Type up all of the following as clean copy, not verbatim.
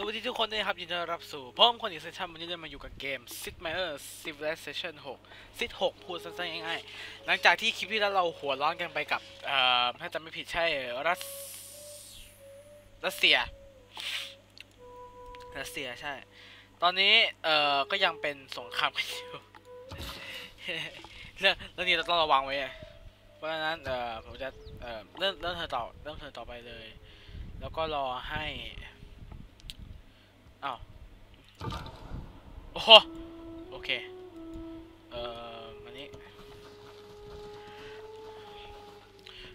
สวัสดีทุกคนนะครับยินดีต้อนรับสู่พร้อมคนอีกเซสชั่นวันนี้เรามาอยู่กับเกม Sid Meier Civilization 6 Sid 6พูดสั้นๆง่ายๆหลังจากที่คลิปที่แล้วเราหัวร้อนกันไปกับถ้าจำไม่ผิดใช่รัสเซียใช่ตอนนี้ก็ยังเป็นสงครามกันอยู่เรื่องนี้เราต้องระวังไว้เพราะฉะนั้นผมจะเริ่มเธอต่อไปเลยแล้วก็รอให้อ้าวโอ้โหโอเคอันนี้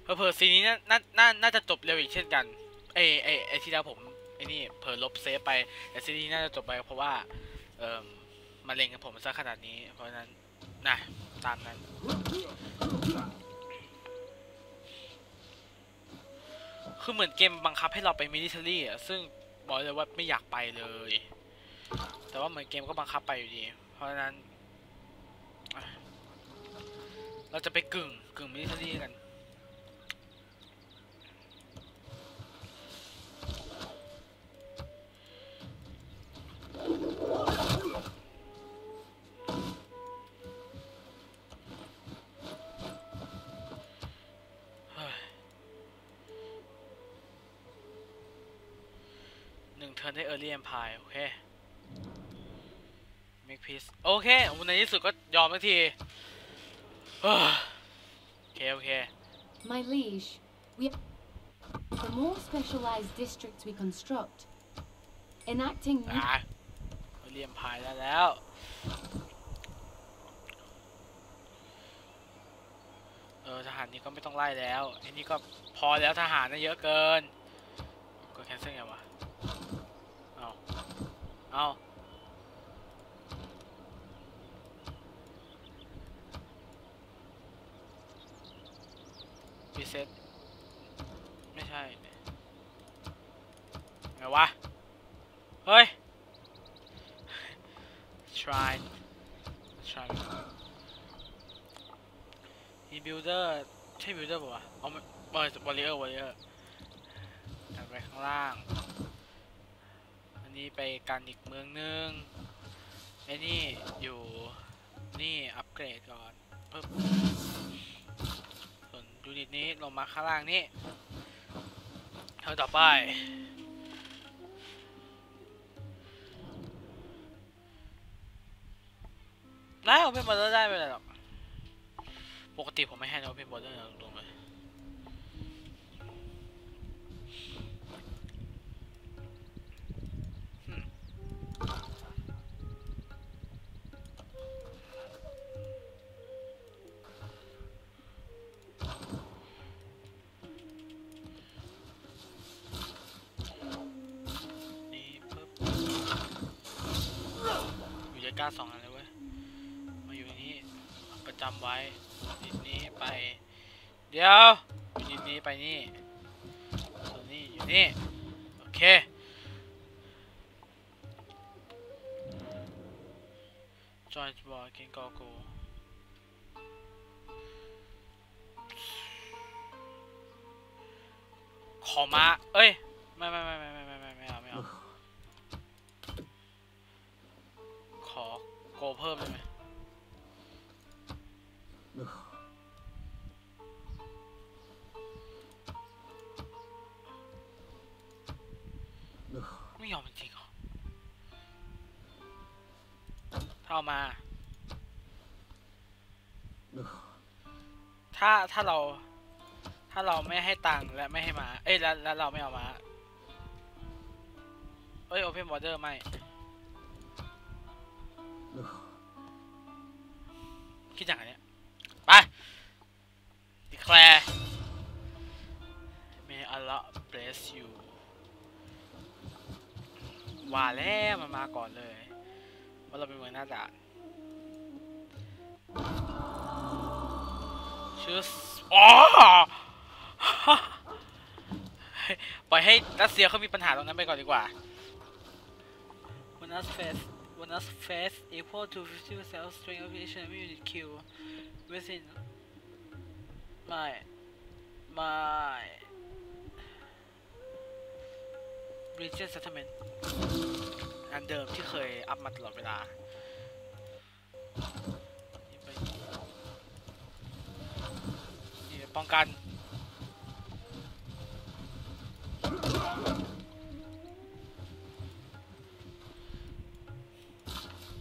เผลอซีนี้น่าจะจบเร็วอีกเช่นกันไอที่แล้วผมไอนี่เผลอลบเซฟไปแต่ซีนี้น่าจะจบไปเพราะว่ามาเล็งกับผมซะขนาดนี้เพราะนั้นนะตามนั้นคือเหมือนเกมบังคับให้เราไปมิลิเทอรี่ซึ่งบอกเลยว่าไม่อยากไปเลยแต่ว่าเหมือนเกมก็บังคับไปอยู่ดีเพราะฉะนั้นเราจะไปกึ่งมิลิเทอรี่กันได้ Early Empire โอเค Make Peace โอเคในที่สุดก็ยอมสักทีโอเคโอเค My liege we the more specialized districts we construct enacting Early Empire แล้วทหารนี้ก็ไม่ต้องไล่แล้วอันนี้ก็พอแล้วทหารน่ะเยอะเกินก็แคนเซิลไงวะเอารีเซ็ตไม่ใช่ไงวะเฮ้ย try builder ใช่ builder ป่ะวะเอาwarrior ไปข้างล่างนี่ไปกันอีกเมืองนึงไอ้นี่อยู่นี่อัปเกรดก่อนปึ๊บส่วนยูนิตนี้ลงมาข้างล่างนี่เท่าต่อไปได้เอาเป็นบอร์เดอร์ได้ไปเลยหรอกปกติผมไม่ให้เอาเป็นบอร์เดอร์ตรงๆเลยก้าสองอะไรเว้ยมาอยู่นี้ประจำไว้นิดนี้ไปเดี๋ยวนิดนี้ไปนี่ส่วนนี้อยู่นี่โอเคจอยบอลกินกอกูขอมาเอ้ยไม่เอาขอโกเพิ่มได้ไหมไม่ยอมจริงเหรอถ้าเราไม่ให้ตังค์และไม่ให้มาเอ้ยแล้วเราไม่เอามาเอ้ย Open Border ไม่คิดอย่างไรเนี่ยไป declare May Allah bless you ว่าแล้วมันมาก่อนเลยว่าเราเป็นเมืองหน้าด่านชื่ออ๋อปล่อยให้รัสเซียเขามีปัญหาตรงนั้นไปก่อนดีกว่ามันน่าเฟสbonus phase equal to 50% strength of each enemy unit killed within my Region Settlement อันเดิมที่เคยอัพมาตลอดเวลาป้องกันเ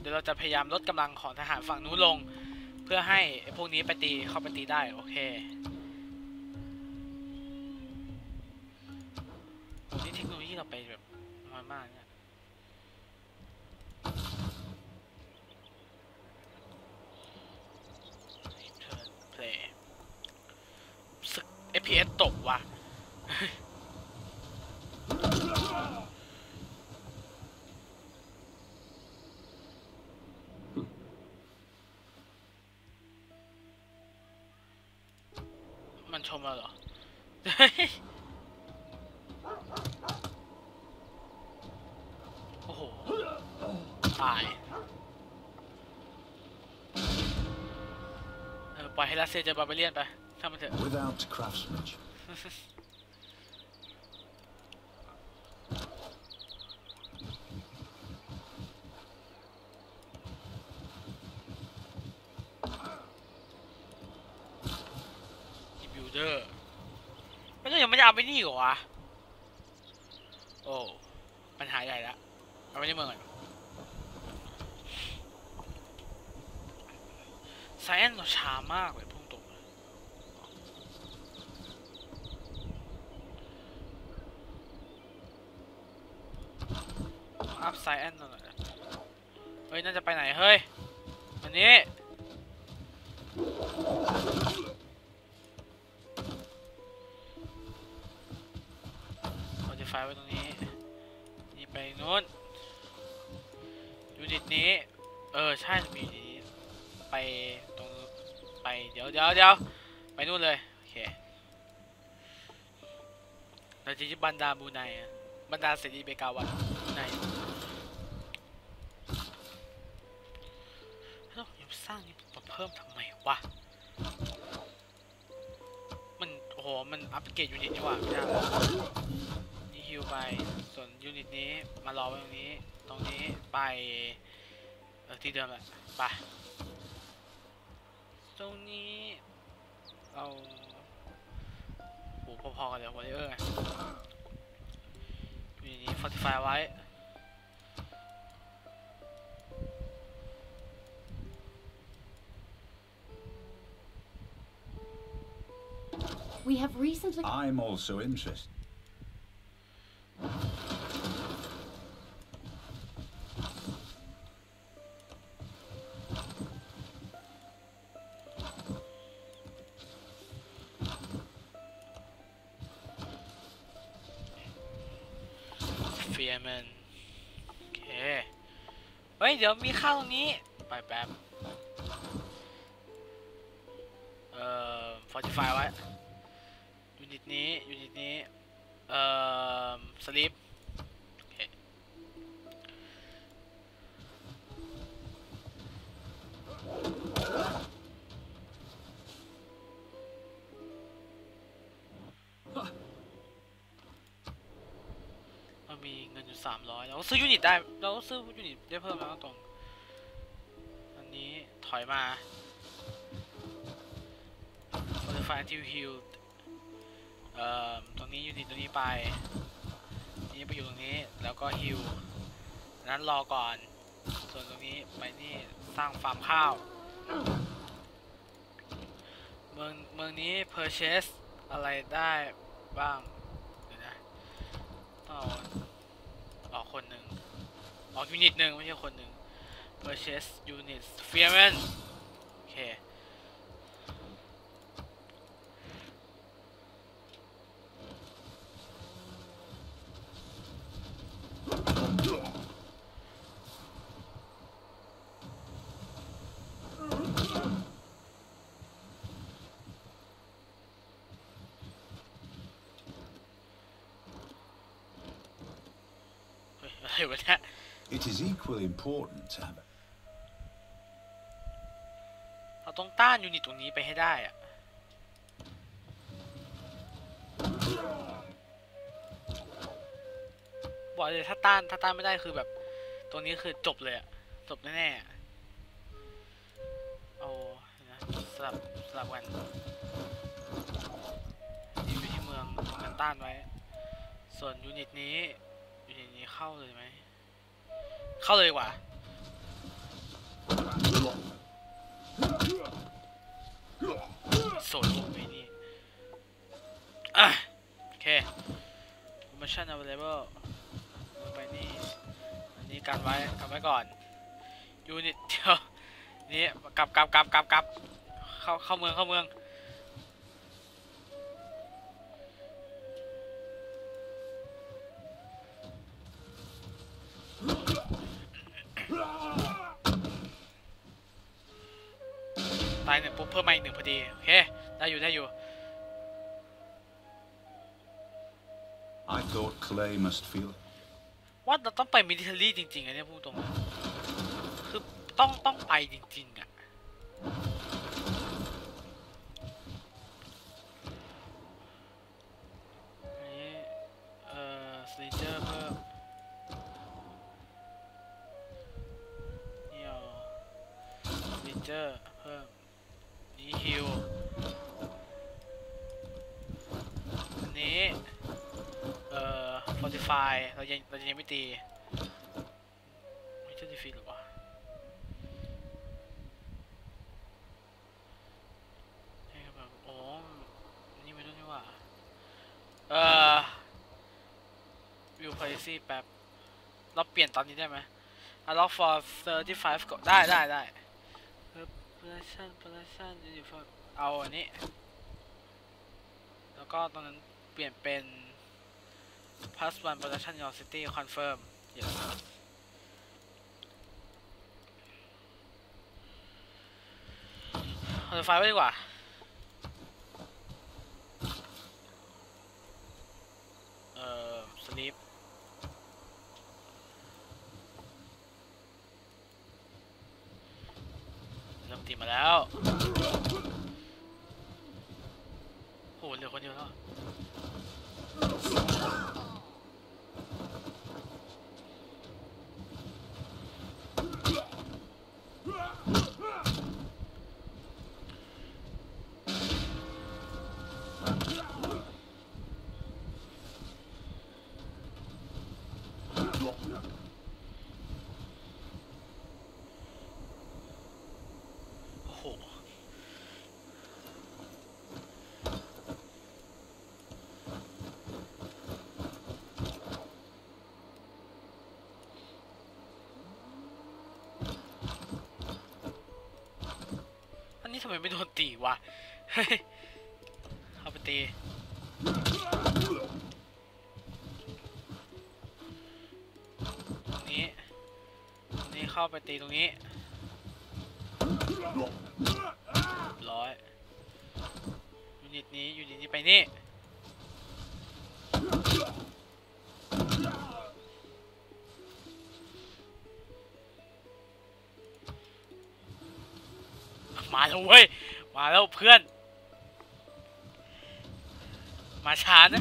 ดี๋ยวเราจะพยายามลดกำลังของทหารฝั่งนู้นลงเพื่อให้พวกนี้ไปตีเข้าไปตีได้โอเคตอนนี้เทคโนโลยีเราไปแบบน้อยมากเนี่ยเพลย์สึก FPS ตกว่ะชมเราเหรอ โอ้โห ตาย ปล่อยให้รัสเซียจะบาร์เบเรียนไปทำมันเถอะ มันก็ยังไม่ได้เอาไปนี่หรอวะโอ้ปัญหาใหญ่ละเอาไปในเมืองก่อนไซแอนเราช้ามากเลยพุ่งตกอัพไซแอนหน่อยเฮ้ยน่าจะไปไหนเฮ้ยอันนี้ไฟไว้ตรงนี้นี่ไปนู้นยูนิตนี้ใช่มีนี้ไปตรงไปเดี๋ยวไปนู่นเลยโอเคเราจะยึดบันดาบูไนบันดาเสรีเบกาวันบูไนแล้วยุบสร้างนี่มาเพิ่มทำไมวะมันโอ้โหมันอัปเกรดยูนิตนี่ว่ะไปส่วนยูนิตนี้มารอไว้ตรงนี้ไปที่เดิมแหละไปตรงนี้เอาหูพอๆกันเดี๋ยววอลเลย์ยูนิตนี้fortifyไว้I'm also interested Fearman โอเคเฮ้ยเดี๋ยวมีข้าวตรงนี้ไปแป๊บfortify ไว้ยูนิตนี้สลิปมีเงินอยู่300เราซื้อยูนิตได้เราซื้อยูนิตได้เพิ่มแล้วตรงอันนี้ถอยมา modify until healed ตรงนี้ยูนิตตรงนี้ไปนี่ไปอยู่ตรงนี้แล้วก็ heal นั้นรอก่อนส่วนตรงนี้ไปนี่สร้างฟาร์มข้าวเมืองนี้ purchase อะไรได้บ้างเดี๋ยวนะต้องเอาออกคนหนึ่งออกยูนิตหนึ่งไม่ใช่คนหนึ่ง purchase units Fearman โอเคIt is equally important to have เราต้องต้านยูนิตตรงนี้ไปให้ได้อะ บอกเลยถ้าต้านไม่ได้คือแบบตัวนี้คือจบเลยอะจบแน่ๆเอานะสลับกันอยู่ที่เมืองทำการต้านไว้ส่วนยูนิตนี้เข้าเลยไหมเข้าเลยกว่าส่วนพวกนี้โอเค Mission Available ไปนี่อันนี้กันไว้ก่อนยูนิตเดียวนี่กลับเข้าเมืองตายเนี่ยปุ๊บเพิ่มมาอีกหนึ่งพอดีโอเคได้อยู่ I thought Clay must feel ว่าเราต้องไปมิลิเทอรี่จริงๆอันนี้พูดตรงคือต้องไปจริงๆอ่ะนี่สเลเจอร์เพิ่มนี่สเลเจอร์เพิ่มนี่ฮิวอันนี้Fortify เรายังไม่ตีไม่ใช่ดีฟีหรอวะให้กำลังโอ้นี่ไม่รู้นี่ว่าวิวพาริซี่แป๊บเราเปลี่ยนตอนนี้ได้ไหมล็อก for 35 ก็ได้ production เอาอันนี้แล้วก็ตอนนั้นเปลี่ยนเป็นPlus one production your city confirm อย่างเอาไฟไว้ดีกว่าsleep เริ่มตีมาแล้วโหเหลือคนเดียวแล้วทำไมไม่โดนตีวะเอาไปตีตรงนี้นี่เข้าไปตีตรงนี้ร้อยยูนิตนี้ไปนี่มาแล้วเว้ยมาแล้วเพื่อนมาช้านะ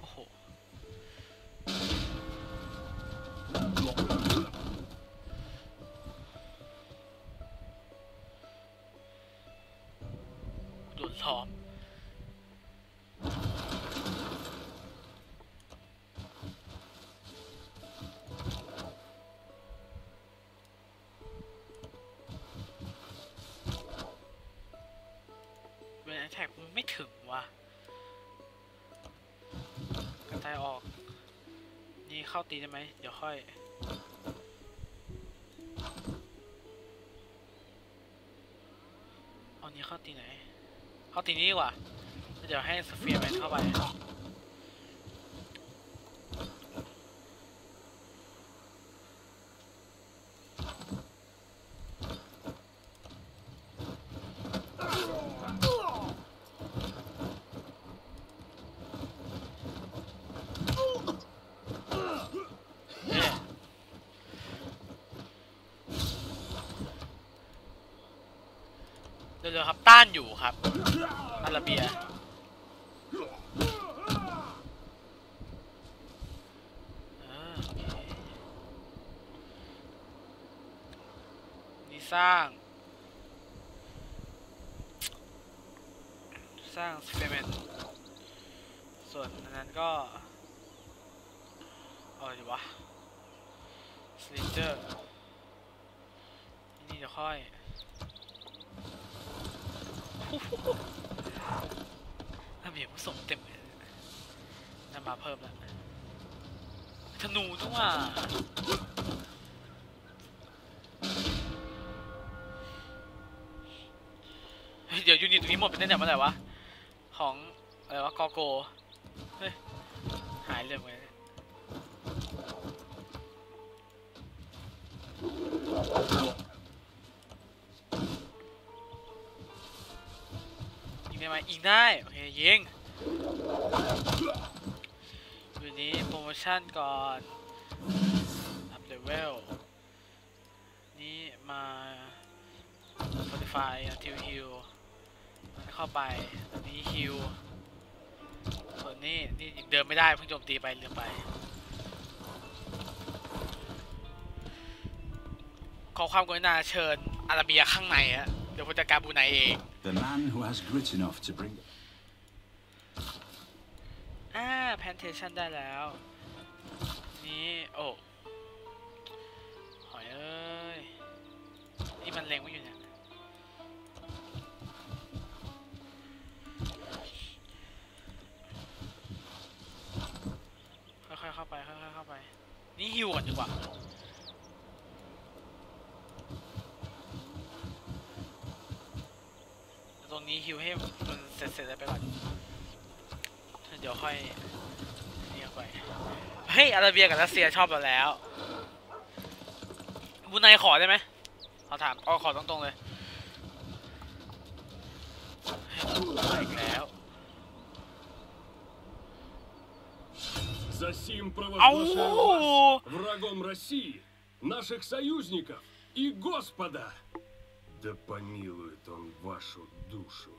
โอ้โหโดนซ้อมแท็กไม่ถึงว่ะกระจายออกนี่เข้าตีได้ไหมเดี๋ยวค่อยเอานี้เข้าตีไหนเข้าตีนี้ดีกว่าเดี๋ยวให้สเฟียร์แมนเข้าไปต้านอยู่ครับ อาราเบียนี่สร้างสเปเมนส่วนนั้นก็อะไรวะสลินเจอร์นี่จะค่อยน้ำเบียร์มันส่งเต็มเลยน้ำมาเพิ่มแล้วธนูด้วยว่ะเดี๋ยวยูนิตนี้หมดเป็นเนี่ยเมื่อไหร่วะของอะไรวะกอโกเฮ้ยหายเลยเหมือนยิงได้ไหมยิงได้โอเคยิงวันนี้โปรโมชั่นก่อนอัพเลเวลนี่มาFortify until heal เข้าไปตัวนี้ heal ส่วนนี้นี่เดินไม่ได้เพิ่งโจมตีไปลืมไปขอความกรุณาเชิญอาราเบียข้างในฮะเดี๋ยวผมจะการบูไนเองPlantation ได้แล้วนี่โอ้หอยเอ้ยนี่มันเล็งไว้อยู่เนี่ยค่อยๆเข้าไปค่อยๆเข้าไปนี่ฮิวก่อนดีกว่าตรงนี้ฮิวให้มันเสร็จๆไปก่อนเดี๋ยวค่อยนี่ไปเฮ้ยอาราเบียกับรัสเซียชอบเราแล้วบูไนขอได้ไหมเขาถามอ๋อขอตรงๆเลยอีกแล้วЗасим провозглашаем врагом России, наших союзников и Господа. Да помилует он вашу душу.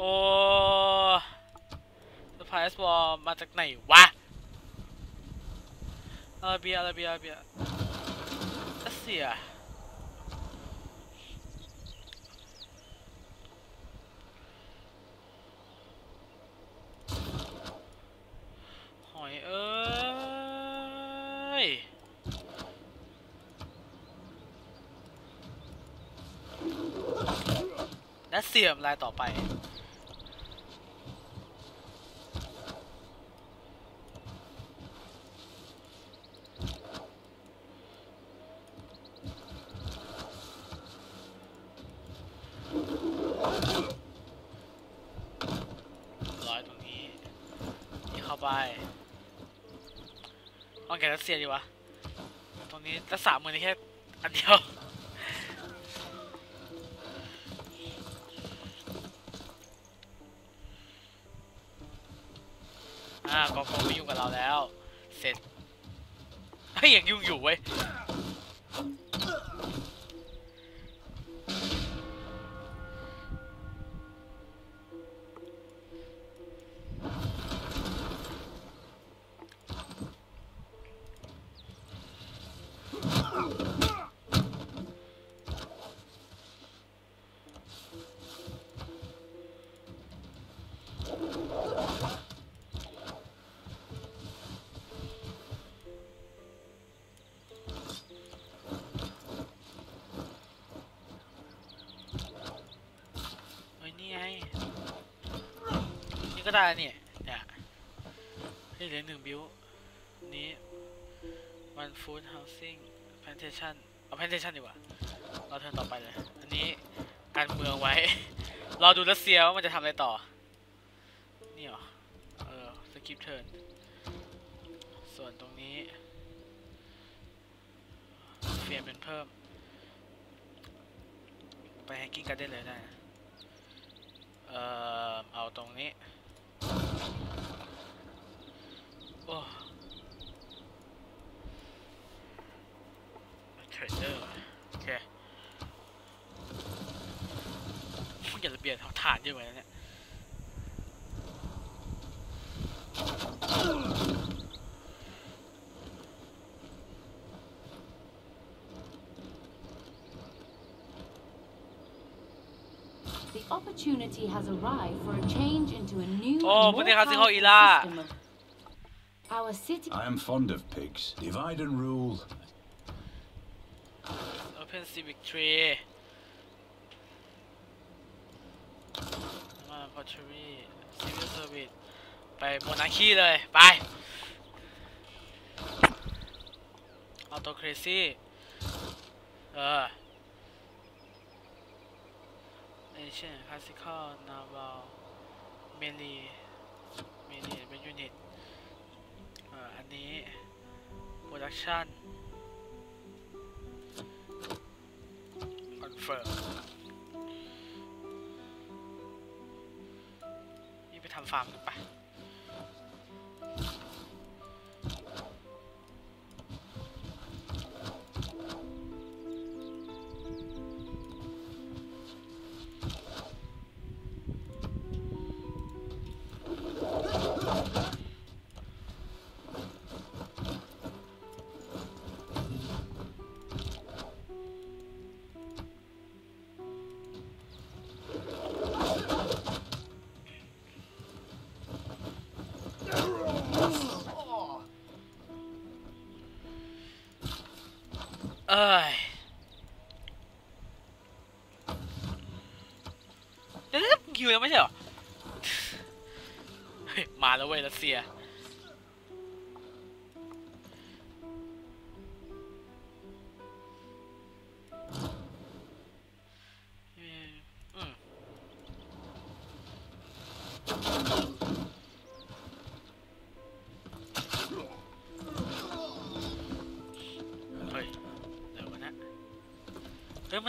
О, surprise bomb มาจากไหนวะอาราเบียรัสเซียเอ้ยและเสียมลายต่อไปลอยตรงนี้นี่เข้าไปเอาแกรัสเซียดีวะตรงนี้จะสามมือนี่แค่อันเดียวกองโกไม่ยุ่งกับเราแล้วเสร็จไอ้ยังยุ่งอยู่เว้ยก็ได้นี่เนี่ยนี่เหลือ1บิลนี้ One Food Housing Plantation เอา Plantation ดีกว่าเราเทิร์นต่อไปเลยอันนี้การเมืองไว้รอดูรัสเซียว่ามันจะทำอะไรต่อนี่หรอสกิปเทิร์นส่วนตรงนี้เฟียร์เป็นเพิ่มไปแฮกกิ้งกันได้เลยนะเอาตรงนี้โอ้เทรดเดอร์โอเค เอาถ่านเยอะกว่าเนี่ยโอ้พวกนี้เขาซื้อเขาอีล่า I am fond of pigs. Divide and rule. Open civic tree. Pottery. Civil service. ไปโมนาคีเลยไปออโตเครซี่Ancient Classical Naval Melee เป็นยูนิตอันนี้ Production Confirm นี่ไปทำฟาร์มกันไปเดี๋ยวคิวยังไม่ใช่หรอมาแล้วเว้ยรัสเซีย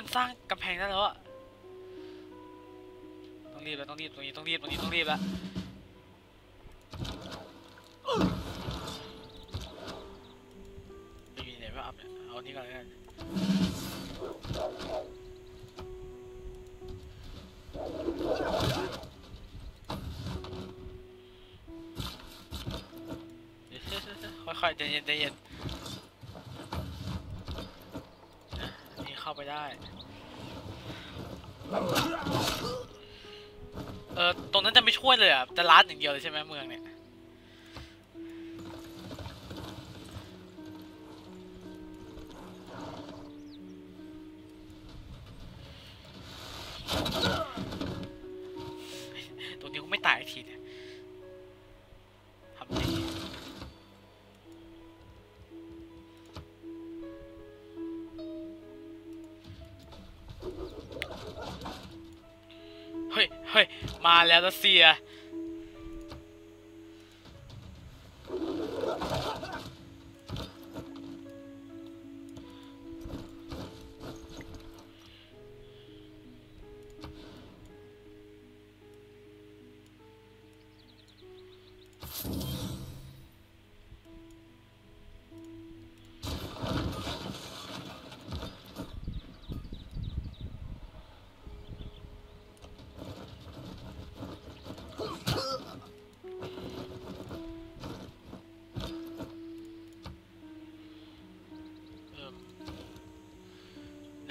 มันสร้างกำแพงได้แล้วอะต้องรีบแล้วต้องรีบแล้วไปอยู่ไหนวะเอานี่ก่อนเลยกันค่อยๆใจเย็นไปได้ตรงนั้นจะไม่ช่วยเลยอ่ะจะลัดอย่างเดียวเลยใช่ไหมเมืองเนี่ยตรงนี้ก็ไม่ตายทีเนี่ยมาแล้วรัสเซีย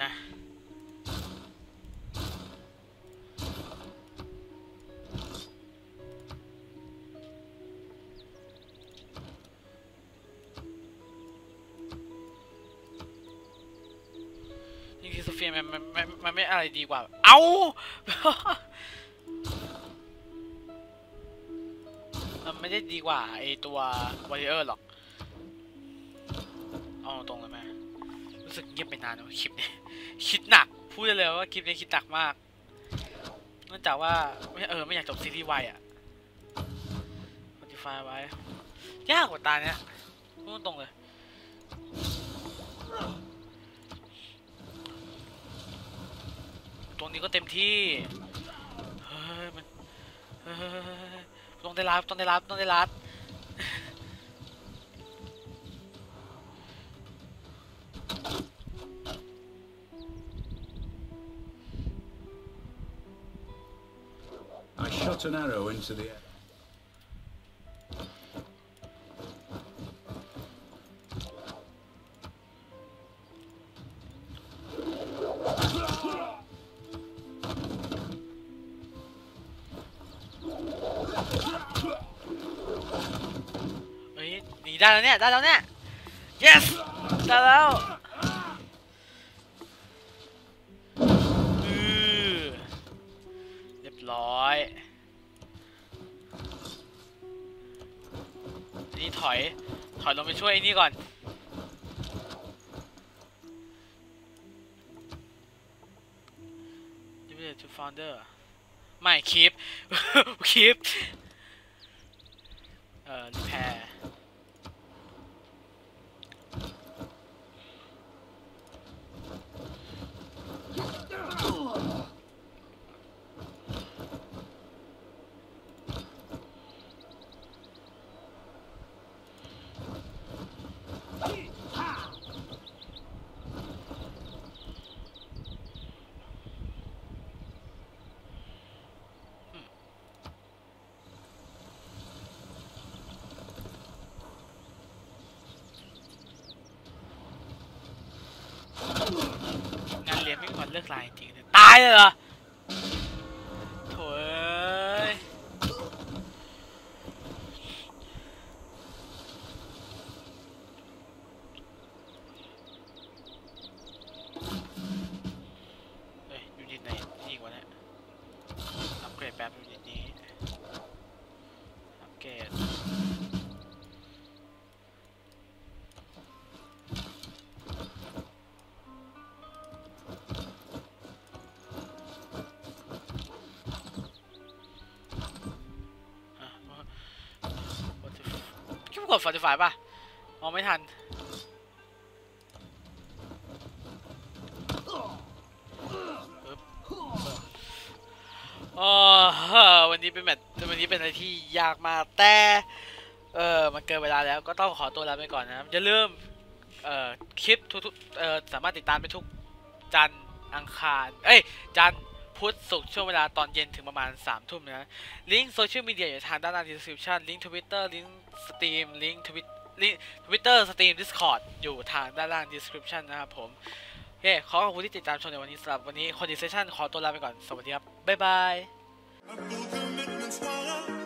นะนี่คือโซเฟียมันไม่อะไรดีกว่าเอ้า มันไม่ได้ดีกว่าไอตัววอริเออร์หรอกเอาตรงเลยไหมรู้สึกเงียบไปนานแล้วคลิปนี้คิดหนักพูดได้เลยว่าคลิปนี้คิดหนักมากเนื่องจากว่าไม่อยากจบซีรีส์วายอ่ะคอนดิฟายไว้ยากกว่าตาเนี้ยพูดตรงเลยตรงนี้ก็เต็มที่เฮ้ยมันต้องได้รับ I shot an arrow into the air.ได้แล้วเนี่ยได้แล้วเนี่ย yes ได้แล้วเรียบร้อยนี่ถอยลงไปช่วยไอ้นี่ก่อนดิเวลทูฟาวเดอร์ไม่คลิปแพร์ไม่ควรเลิกลายจริงเลยตายเลยเหรอโถ่เฮ้ยยูนิตไหนดีกว่าเนี่ยอัปเกรดแป๊บยูนิตนี้อัปเกรดกด45ป่ะมองไม่ทันอ๋อวันนี้เป็นอะไรที่ยากมากแต่มันเกินเวลาแล้วก็ต้องขอตัวลาไปก่อนนะครับอย่าลืมคลิปทุกสามารถติดตามไปทุกจันทร์อังคารจันทร์พุธศุกร์ช่วงเวลาตอนเย็นถึงประมาณ 3 ทุ่มนะลิงก์โซเชียลมีเดียอยู่ทางด้านล่าง description ลิงก์ Twitter ลิงก์ Steam ลิงก์ Twitter Steam Discord อยู่ทางด้านล่าง description นะครับผมโอเคขอบคุณที่ติดตามชมในวันนี้สำหรับวันนี้คอนดิเซชั่นขอตัวลาไปก่อนสวัสดีครับบ๊ายบาย